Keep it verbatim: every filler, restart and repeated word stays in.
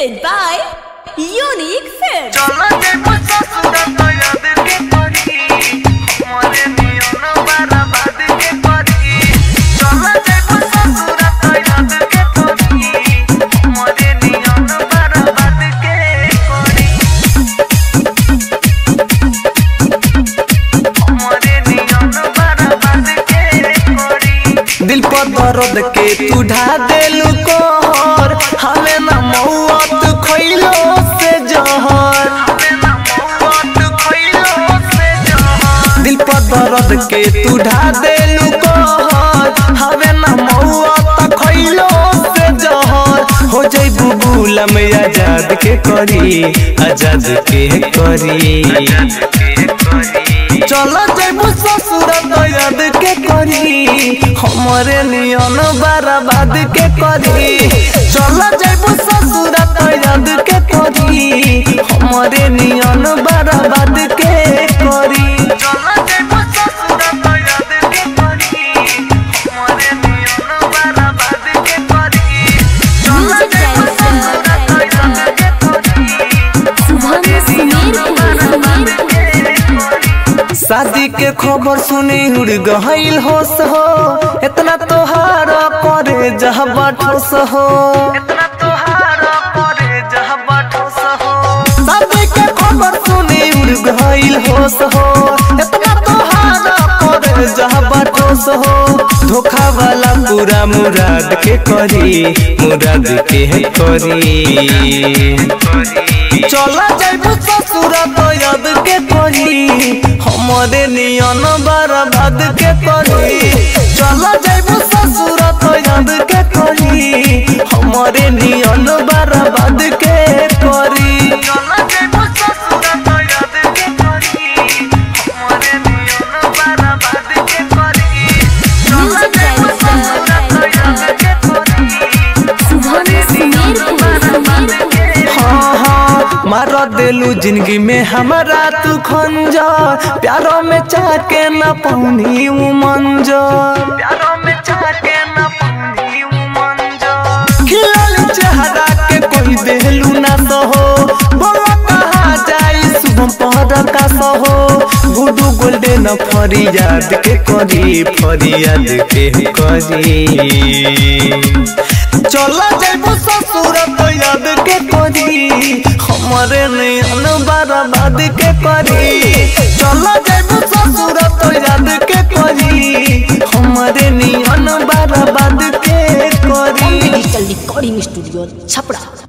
presented by Unik Films। दिल पर दर्द के तू ढा देलू कोहर, हमें ना मौत खइलो से जहर, दिल पर दर्द के तू ढा देलू कोहर, हमें ना मौत खइलो से जहर। हो जइबू गुलाम आजाद के करी, आजाद के करी, चलो जइबू ससुर दयाद के करी, हमारे नियन बर्बाद के करी, चलो जइबू ससुर दयाद के करी, हमारे नियन बर्बाद के करी। शादी के खबर सुनी उड़ गइल होश हो, इतना तोहार करे जहबा ठोस हो, इतना तोहार करे जहबा ठोस हो। शादी के खबर सुनी उड़ गइल होश हो, इतना तोहार करे जहबा ठोस हो। धोखा वाला पूरा मुराद के करी, मुराद के करी, चला जइबू ससुर दयाद के करी, हमारे नियन बर्बाद के करी, चला जइबू ससुर दयाद के करी, हमारे नियन बर्बाद के करी। मार देलू जिंदगी में हमारा तू खंजर, प्यारो में चाके न पौनी उमंजर, प्यारो में चाके न पौनी उमंजर। खिलल चेहरा के कोई देलू ना सहो, बोला कहा जाई शुभम पहर का सहो। गुडू गोल्डन फरियाद के करी, फरियाद के करी, चला जइबू ससुर दयाद के करी, हमारे नियन बर्बाद के करी, चला जइबू ससुर दयाद के करी, हमारे नियन बर्बाद के करी। निकल निकल स्टूडियो छपरा।